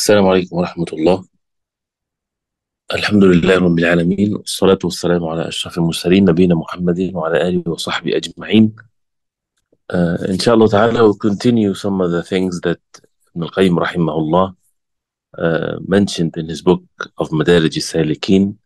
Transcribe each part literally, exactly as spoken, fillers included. السلام عليكم ورحمة الله الحمد لله رب العالمين والصلاة والسلام على أشرف المرسلين نبينا محمد وعلى آله وصحبه أجمعين. Uh, inshallah ta'ala we'll continue some of the things that Ibn al-Qayyim rahimahullah uh, mentioned in his book of Madarij al-Salikin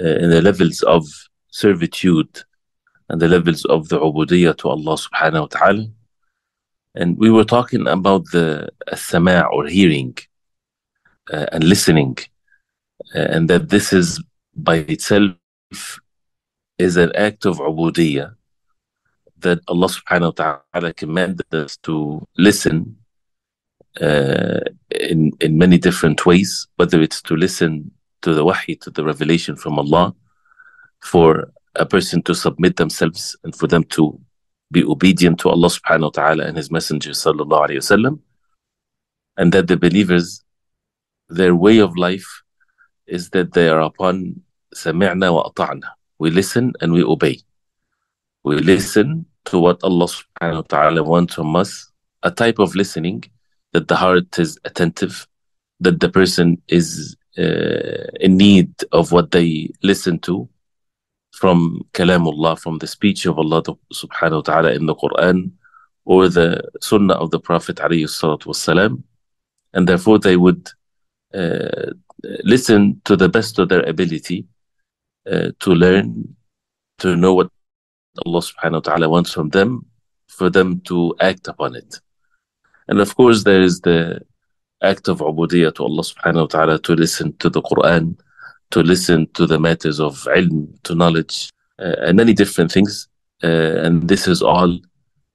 uh, in the levels of servitude and the levels of the ubudiyya to Allah subhanahu wa ta'ala. And we were talking about the as-sama' or hearing uh, and listening, uh, and that this is by itself is an act of ubudiyya that Allah subhanahu wa ta'ala commanded us to listen uh, in, in many different ways, whether it's to listen to the wahi, to the revelation from Allah, for a person to submit themselves and for them to be obedient to Allah subhanahu wa ta'ala and his messenger sallallahu alayhi wasallam, and that the believers, their way of life is that they are upon sami'na wa ata'na. We listen and we obey. We listen to what Allah subhanahu wa ta'ala wants from us, a type of listening that the heart is attentive, that the person is uh, in need of what they listen to from Kalamullah, from the speech of Allah subhanahu wa ta'ala in the Quran or the Sunnah of the Prophet alayhi salatu wasalam, and therefore they would uh, listen to the best of their ability uh, to learn, to know what Allah subhanahu wa ta'ala wants from them, for them to act upon it. And of course there is the act of ubudiyya to Allah subhanahu wa ta'ala, to listen to the Quran, to listen to the matters of ilm, to knowledge, uh, and many different things. Uh, and this is all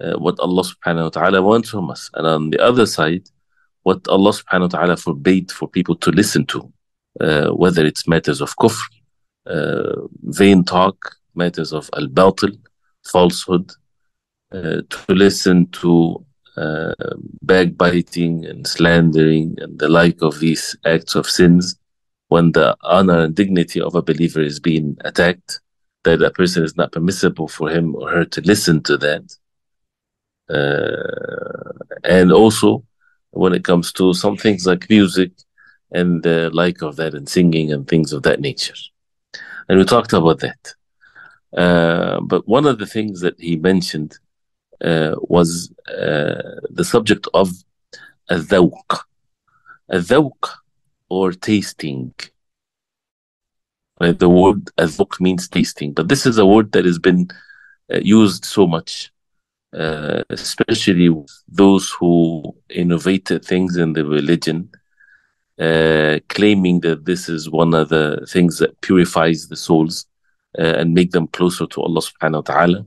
uh, what Allah subhanahu wa ta'ala wants from us. And on the other side, what Allah subhanahu wa ta'ala forbade for people to listen to, uh, whether it's matters of kufr, uh, vain talk, matters of al-batil, falsehood, uh, to listen to uh, backbiting and slandering and the like of these acts of sins, when the honor and dignity of a believer is being attacked, that a person is not permissible for him or her to listen to that. Uh, and also, when it comes to some things like music and the like of that, and singing and things of that nature. And we talked about that. Uh, but one of the things that he mentioned uh, was uh, the subject of al-dhawq. Al-dhawq, or tasting. Right? The word al-dhawq means tasting, but this is a word that has been uh, used so much, uh, especially with those who innovated things in the religion, uh, claiming that this is one of the things that purifies the souls uh, and make them closer to Allah subhanahu wa ta'ala.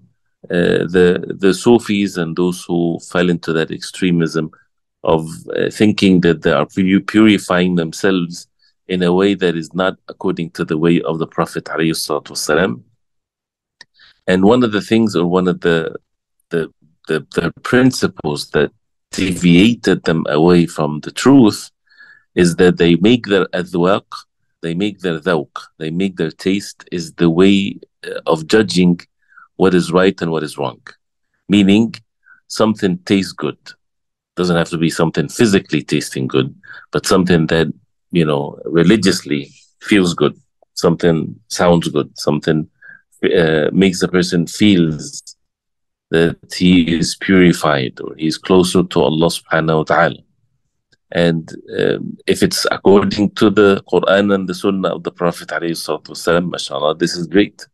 Uh, the, the Sufis and those who fell into that extremism of uh, thinking that they are purifying themselves in a way that is not according to the way of the Prophet alayhi salatu wasalam. And one of the things, or one of the the, the the principles that deviated them away from the truth, is that they make their adwaq, they make their dhawq, they make their taste is the way of judging what is right and what is wrong. Meaning, something tastes good. Doesn't have to be something physically tasting good, but something that, you know, religiously feels good, something sounds good, something uh, makes a person feels that he is purified or he's closer to Allah subhanahu wa ta'ala. And um, if it's according to the Quran and the Sunnah of the Prophet alayhi salatu wasalam, mashallah, this is great.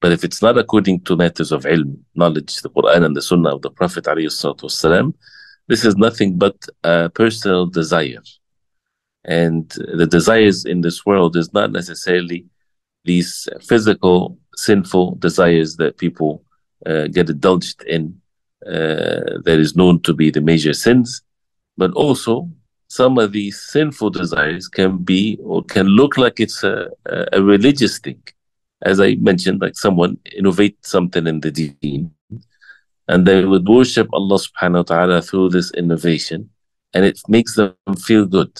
But if it's not according to matters of ilm, knowledge, the Quran and the Sunnah of the Prophet alayhi salatu wasalam, this is nothing but a personal desire. And the desires in this world is not necessarily these physical, sinful desires that people uh, get indulged in, uh, that is known to be the major sins. But also, some of these sinful desires can be, or can look like it's a, a religious thing. As I mentioned, like someone innovate something in the deen, and they would worship Allah subhanahu wa ta'ala through this innovation, and it makes them feel good.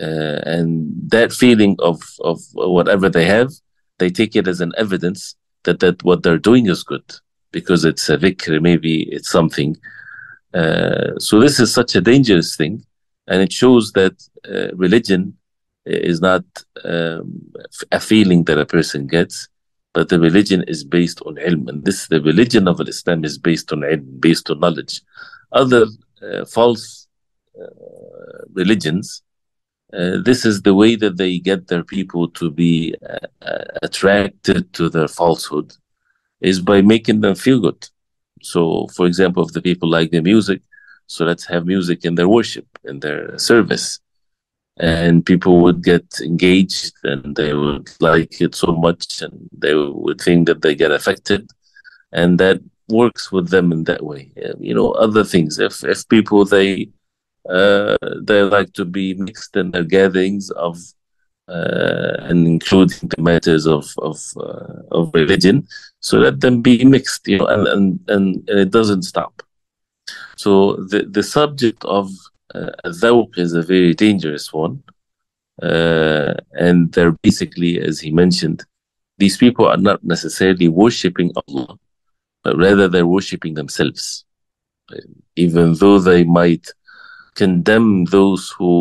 Uh, and that feeling of, of whatever they have, they take it as an evidence that, that what they're doing is good, because it's a dhikr, maybe it's something. Uh, so this is such a dangerous thing, And it shows that uh, religion is not um, a feeling that a person gets, but the religion is based on ilm. And this, the religion of Islam is based on ilm, based on knowledge. Other uh, false uh, religions, uh, this is the way that they get their people to be uh, attracted to their falsehood, is by making them feel good. So, for example, if the people like the music, so let's have music in their worship, in their service. And people would get engaged and they would like it so much and they would think that they get affected. And that works with them in that way. You know, other things. If, if people, they uh, they like to be mixed in their gatherings of uh, and including the matters of, of, uh, of religion, so let them be mixed, you know, and, and, and it doesn't stop. So the, the subject of Uh, Dhawq is a very dangerous one, uh, and they're basically, as he mentioned, these people are not necessarily worshipping Allah, but rather they're worshipping themselves, even though they might condemn those who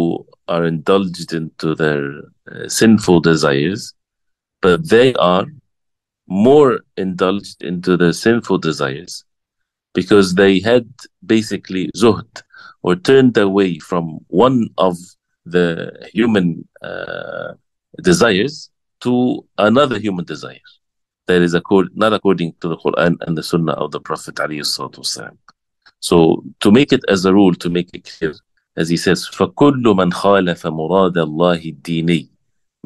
are indulged into their uh, sinful desires, but they are more indulged into their sinful desires because they had basically zuhd, or turned away from one of the human uh, desires to another human desire that is accord not according to the Quran and the Sunnah of the Prophet ﷺ. So to make it as a rule, to make it clear, as he says, فَكُلُّ مَنْ خَالَفَ مُرَادَ اللَّهِ الدِّينِي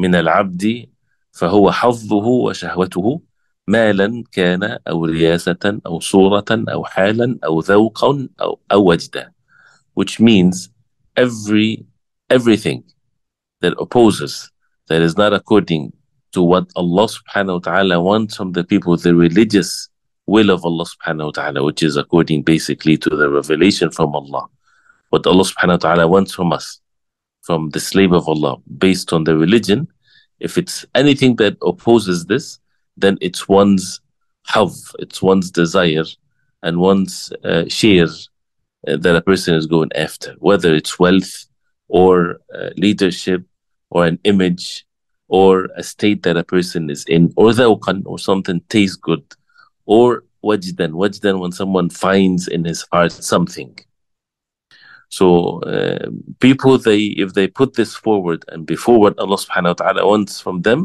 مِنَ الْعَبْدِ فَهُوَ حَظُّهُ وَشَهْوَتُهُ مَالًا كَانَ أَوْ رِيَاسَةً أَوْ صُورَةً أَوْ حَالًا أَوْ ذَوْقًا أَوْ وَجْدًا. Which means every everything that opposes, that is not according to what Allah subhanahu wa ta'ala wants from the people, the religious will of Allah subhanahu wa ta'ala, which is according basically to the revelation from Allah. What Allah subhanahu wa ta'ala wants from us, from the slave of Allah, based on the religion, if it's anything that opposes this, then it's one's hav, it's one's desire and one's uh, share that a person is going after, whether it's wealth or uh, leadership or an image or a state that a person is in, or dhawqan, or something tastes good, or wajdan, wajdan when someone finds in his heart something. So uh, people, they if they put this forward and before what Allah subhanahu wa ta'ala wants from them,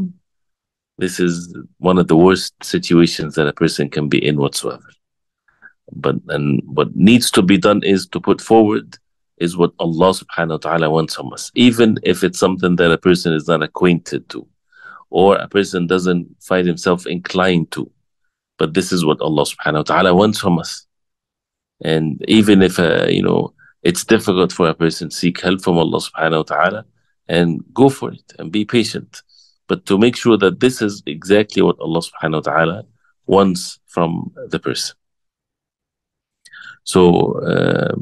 this is one of the worst situations that a person can be in whatsoever. But and what needs to be done is to put forward is what Allah subhanahu wa ta'ala wants from us, even if it's something that a person is not acquainted to, or a person doesn't find himself inclined to. But this is what Allah subhanahu wa ta'ala wants from us. And even if uh, you know, it's difficult for a person, seek help from Allah subhanahu wa ta'ala and go for it and be patient. But to make sure that this is exactly what Allah subhanahu wa ta'ala wants from the person. So, uh,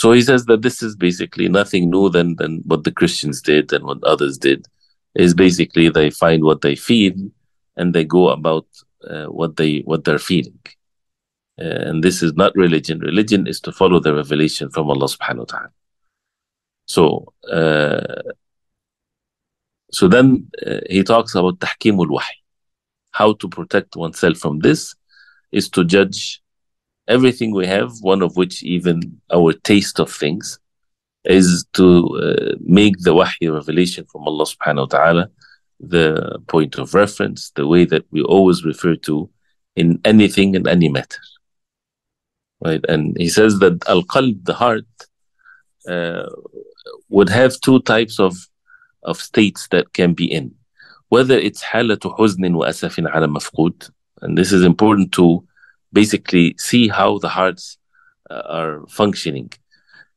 so he says that this is basically nothing new than, than what the Christians did and what others did. Is basically they find what they feel and they go about uh, what they what they're feeling. Uh, and this is not religion. Religion is to follow the revelation from Allah subhanahu wa ta'ala. So, uh, so then uh, he talks about tahkim al-wahy. How to protect oneself from this is to judge everything we have, one of which even our taste of things, is to uh, make the wahy, revelation from Allah subhanahu wa ta'ala, the point of reference, the way that we always refer to in anything and any matter. Right? And he says that al-qalb, the heart, uh, would have two types of, of states that can be in. Whether it's halatu huznin wa asafin ala mafqud, and this is important to basically see how the hearts uh, are functioning.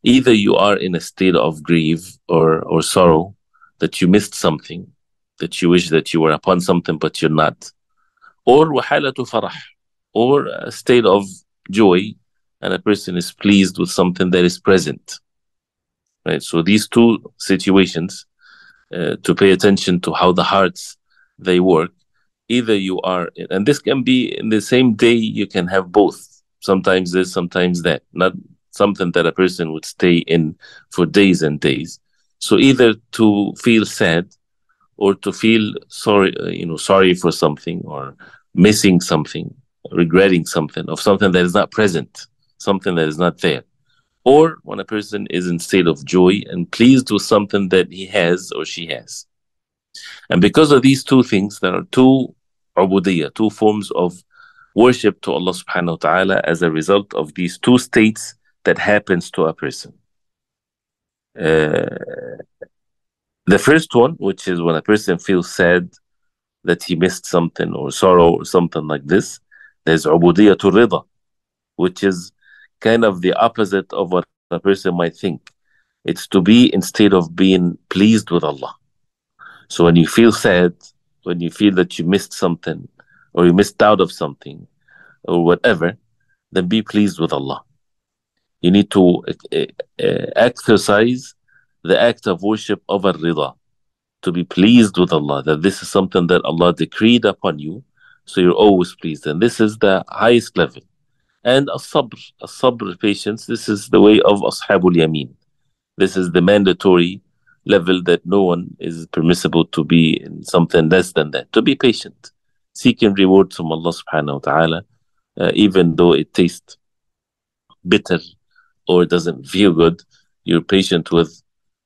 Either you are in a state of grief or, or sorrow that you missed something, that you wish that you were upon something but you're not, or wahalatu farah, or a state of joy and a person is pleased with something that is present. Right? So these two situations, uh, to pay attention to how the hearts, they work. Either you are, and this can be in the same day, you can have both. Sometimes this, sometimes that. Not something that a person would stay in for days and days. So either to feel sad or to feel sorry, you know, sorry for something or missing something, regretting something, of something that is not present, something that is not there. Or when a person is in state of joy and pleased with something that he has or she has. And because of these two things, there are two ubudiyah, two forms of worship to Allah subhanahu wa ta'ala as a result of these two states that happens to a person. Uh, the first one, which is when a person feels sad that he missed something or sorrow or something like this, there's ubudiyatul rida, which is kind of the opposite of what a person might think. It's to be in state of being pleased with Allah. So when you feel sad, when you feel that you missed something or you missed out of something or whatever, then be pleased with Allah. You need to uh, uh, exercise the act of worship of ar-rida, to be pleased with Allah, that this is something that Allah decreed upon you, so you're always pleased. And this is the highest level. And as-sabr, as-sabr, patience, this is the way of ashabul yameen. This is the mandatory level that no one is permissible to be in something less than that. To be patient, seeking rewards from Allah subhanahu wa ta'ala, uh, even though it tastes bitter or it doesn't feel good, you're patient with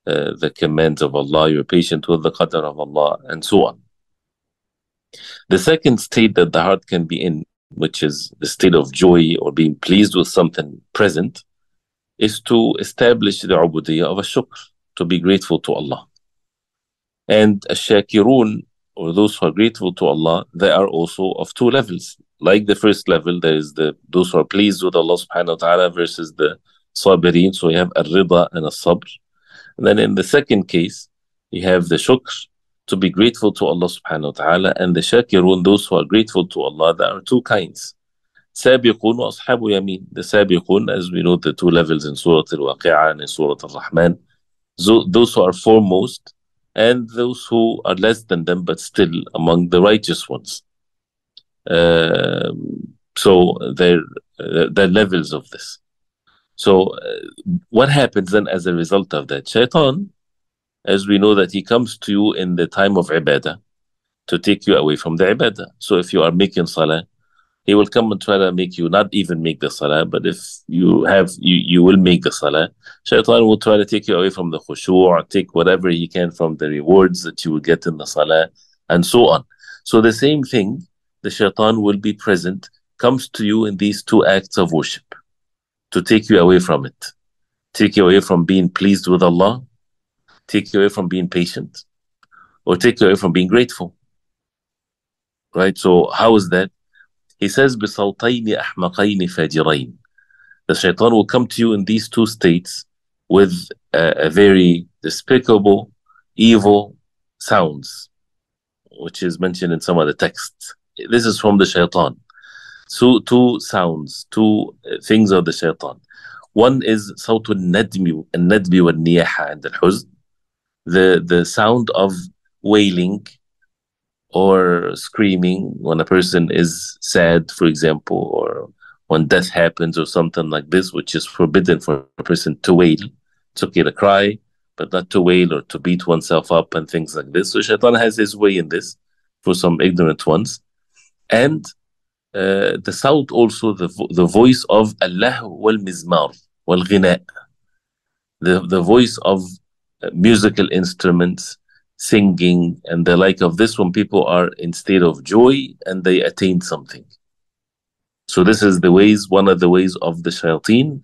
uh, the commands of Allah, you're patient with the qadr of Allah, and so on. The second state that the heart can be in, which is the state of joy or being pleased with something present, is to establish the ubudiyah of a shukr, to be grateful to Allah. And ash-shakirun, or those who are grateful to Allah, they are also of two levels. Like the first level, there is the those who are pleased with Allah subhanahu wa ta'ala versus the sabirin. So you have al-rida and al-sabr. And then in the second case, you have the shukr, to be grateful to Allah subhanahu wa ta'ala, and the shakirun, those who are grateful to Allah. There are two kinds. Sabiqun wa ashabu yameen. The sabiqun, as we know, the two levels in Surah Al-Waqi'ah and in Surah Al-Rahman. So those who are foremost and those who are less than them but still among the righteous ones. Uh, so there uh, are levels of this. So uh, what happens then as a result of that? Shaitan, as we know, that he comes to you in the time of ibadah to take you away from the ibadah. So if you are making salah, he will come and try to make you not even make the salah, but if you have, you, you will make the salah. Shaitan will try to take you away from the khushu', take whatever he can from the rewards that you will get in the salah, and so on. So the same thing, the shaitan will be present, comes to you in these two acts of worship to take you away from it. Take you away from being pleased with Allah, take you away from being patient, or take you away from being grateful. Right? So how is that? He says, بِصَوْتَيْنِ أَحْمَقَيْنِ فَاجِرَيْنِ. The shaitan will come to you in these two states with a, a very despicable, evil sounds, which is mentioned in some of the texts. This is from the shaitan. So two sounds, two things of the shaitan. One is صوت الندم الندب والنياحة عند الحزن, the the sound of wailing or screaming when a person is sad, for example, or when death happens or something like this, which is forbidden for a person to wail. It's okay to cry, but not to wail or to beat oneself up and things like this. So shaitan has his way in this for some ignorant ones. And uh, the sound also, the, vo the voice of Allah wal-mizmar wal-ghina, the, the voice of musical instruments, singing, and the like of this, when people are in state of joy and they attain something. So this is the ways, one of the ways of the shayateen,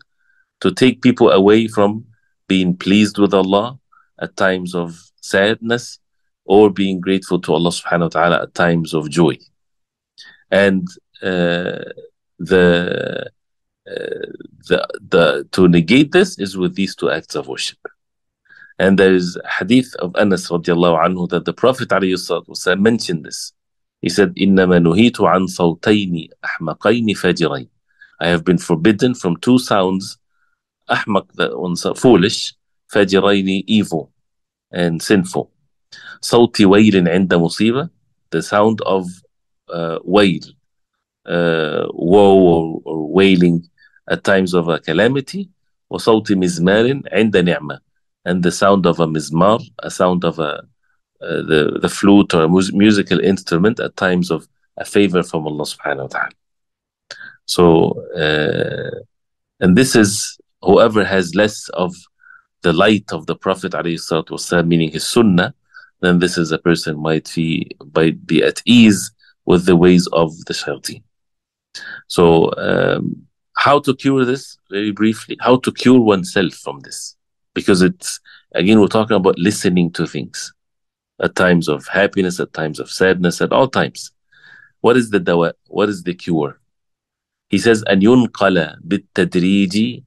to take people away from being pleased with Allah at times of sadness, or being grateful to Allah subhanahu wa ta'ala at times of joy. And uh, the, uh, the, the to negate this is with these two acts of worship. And there is a hadith of Anas radiallahu anhu that the Prophet ﷺ mentioned this. He said, إِنَّمَا نُهِيتُ عَنْ صَوْتَيْنِ أَحْمَقَيْنِ فَاجِرَيْنِ. I have been forbidden from two sounds, أحمق, that one's foolish, فَاجِرَيْنِ, evil and sinful. صَوْتِ وَيْلٍ عِنْدَ مُصِيبَةٍ, the sound of uh, wail, uh, woe or, or wailing at times of a calamity. وَصَوْتِ مِزْمَارٍ عِنْدَ نِعْمَةٍ, and the sound of a mizmar, a sound of a uh, the, the flute or a mus musical instrument at times of a favor from Allah subhanahu wa ta'ala. So, uh, and this is whoever has less of the light of the Prophet ﷺ, meaning his sunnah, then this is a person might be, might be at ease with the ways of the shayateen. So, um, how to cure this? Very briefly, how to cure oneself from this? Because it's, again, we're talking about listening to things at times of happiness, at times of sadness, at all times. What is the dawa? What is the cure? He says, أَنْ يُنْقَلَ بِالتَّدْرِيجِ إِلَى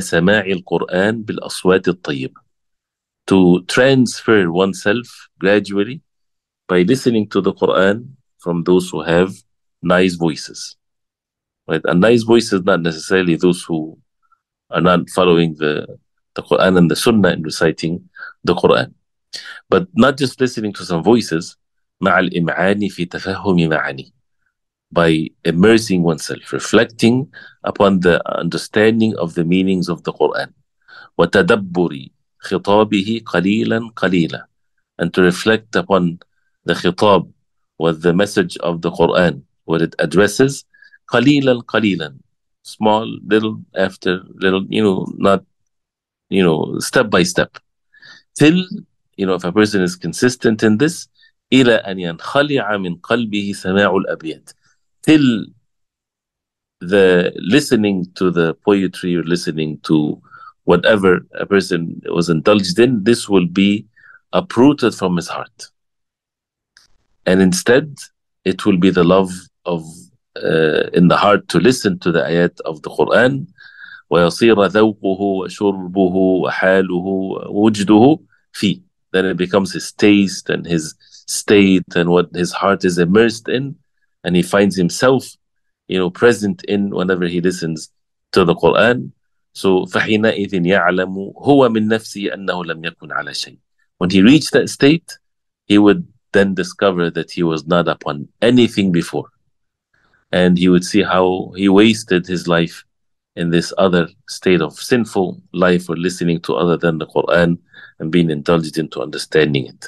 سَمَاعِ الْقُرْآنِ بِالْأَصْوَاتِ الطَّيِّبَةِ, to transfer oneself gradually by listening to the Quran from those who have nice voices. Right? And nice voices, not necessarily those who are not following the, the Quran and the Sunnah in reciting the Quran. But not just listening to some voices, مَعَ الْإِمْعَانِ فِي تَفَهُّمِ مَعَانِي, by immersing oneself, reflecting upon the understanding of the meanings of the Quran. وَتَدَبُّرِ خِطَابِهِ قَلِيلًا قَلِيلًا, and to reflect upon the khitab, with the message of the Quran, what it addresses, قَلِيلًا قَلِيلًا, small, little after little, you know, not, you know, step by step. Till, you know, if a person is consistent in this, إِلَىٰ أَنْ يَنْخَلِعَ مِنْ قَلْبِهِ سَمَاعُ الْأَبْيَاتِ, till the listening to the poetry or listening to whatever a person was indulged in, this will be uprooted from his heart. And instead, it will be the love of uh, in the heart to listen to the ayat of the Quran. وَيَصِيرَ ذَوْقُهُ وَشُرْبُهُ وَحَالُهُ وَوْجْدُهُ فِي. Then it becomes his taste and his state and what his heart is immersed in. And he finds himself, you know, present in whenever he listens to the Quran. So, فَحِينَئِذٍ يَعْلَمُ هُوَ مِنْ نَفْسِهِ أَنَّهُ لَمْ يَكُنْ عَلَى شَيْءٍ. When he reached that state, he would then discover that he was not upon anything before. And he would see how he wasted his life in this other state of sinful life or listening to other than the Quran and being indulged into understanding it.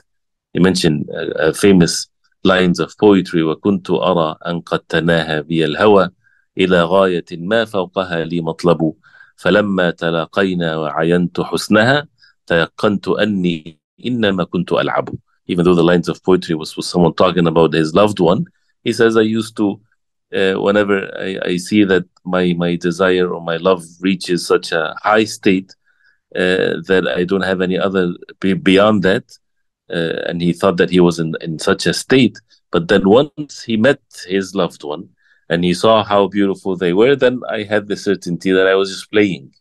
He mentioned a, a famous lines of poetry, وَكُنْتُ أَرَىٰ أَنْ قَدْ تَنَاهَا بِيَ الْهَوَىٰ إِلَىٰ غَايَةٍ مَا فَوْقَهَا لِي مَطْلَبُ فَلَمَّا تَلَاقَيْنَا وَعَيَنْتُ حُسْنَهَا تَيَقَّنْتُ أَنِّي إِنَّمَا كُنْتُ أَلْعَبُ. Even though the lines of poetry was with someone talking about his loved one, he says, I used to, uh, whenever I, I see that my, my desire or my love reaches such a high state uh, that I don't have any other beyond that, uh, and he thought that he was in, in such a state, but then once he met his loved one and he saw how beautiful they were, then I had the certainty that I was just playing.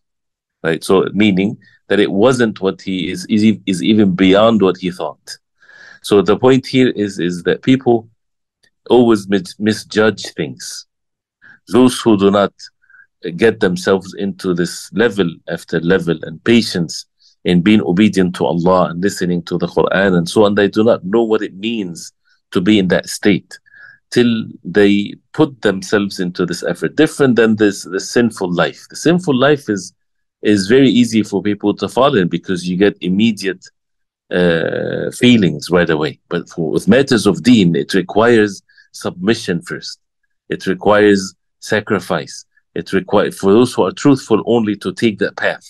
Right? So meaning that it wasn't what he is, is, is even beyond what he thought. So the point here is, is that people always mis misjudge things. Those who do not get themselves into this level after level and patience in being obedient to Allah and listening to the Quran and so on, they do not know what it means to be in that state till they put themselves into this effort. Different than this, the sinful life. The sinful life is, is very easy for people to fall in because you get immediate Uh, feelings right away. But for, with matters of deen, it requires submission first. It requires sacrifice. It requires, for those who are truthful only to take that path,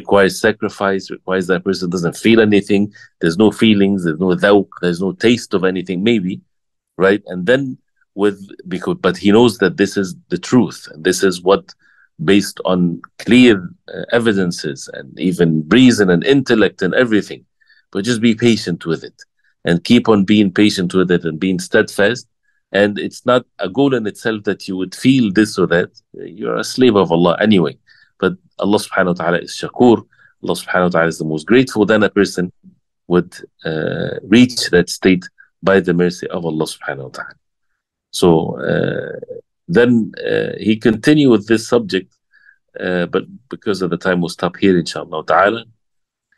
requires sacrifice, requires that person doesn't feel anything. There's no feelings, there's no dhawq, there's no taste of anything, maybe, right? And then with, because, but he knows that this is the truth. And this is what, based on clear uh, evidences and even reason and intellect and everything, but just be patient with it and keep on being patient with it and being steadfast. And it's not a goal in itself that you would feel this or that. You're a slave of Allah anyway. But Allah subhanahu wa ta'ala is shakur. Allah subhanahu wa ta'ala is the most grateful. Then a person would uh, reach that state by the mercy of Allah subhanahu wa ta'ala. So uh, then uh, he continued with this subject. Uh, but because of the time, we'll stop here inshaAllah ta'ala.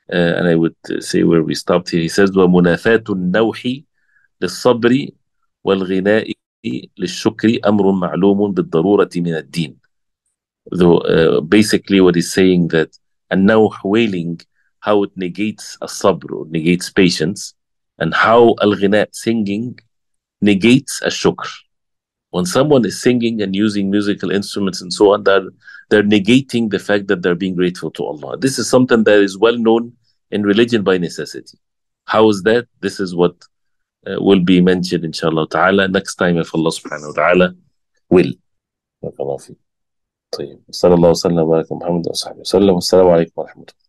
Uh, and I would say where we stopped here. He says, وَمُنَافَاتُ النَّوْحِ لِلصَّبْرِ وَالْغِنَاءِ لِلشُّكْرِ أَمْرٌ مَعْلُومٌ بِالضَّرُورَةِ مِنَ الدِّينِ. the, uh, basically what he's saying that and now wailing, how it negates as-sabr, or negates patience, and how al-ghina, singing, negates as-shukr. When someone is singing and using musical instruments and so on, they're, they're negating the fact that they're being grateful to Allah. This is something that is well known in religion by necessity. How is that? This is what uh, will be mentioned, inshallah ta'ala, next time, if Allah subhanahu wa ta'ala will. Wa sallallahu wa sallam wa alaikum wa rahmatullahi wa sallam. Assalamu alaikum wa rahmatullahi wa sallam.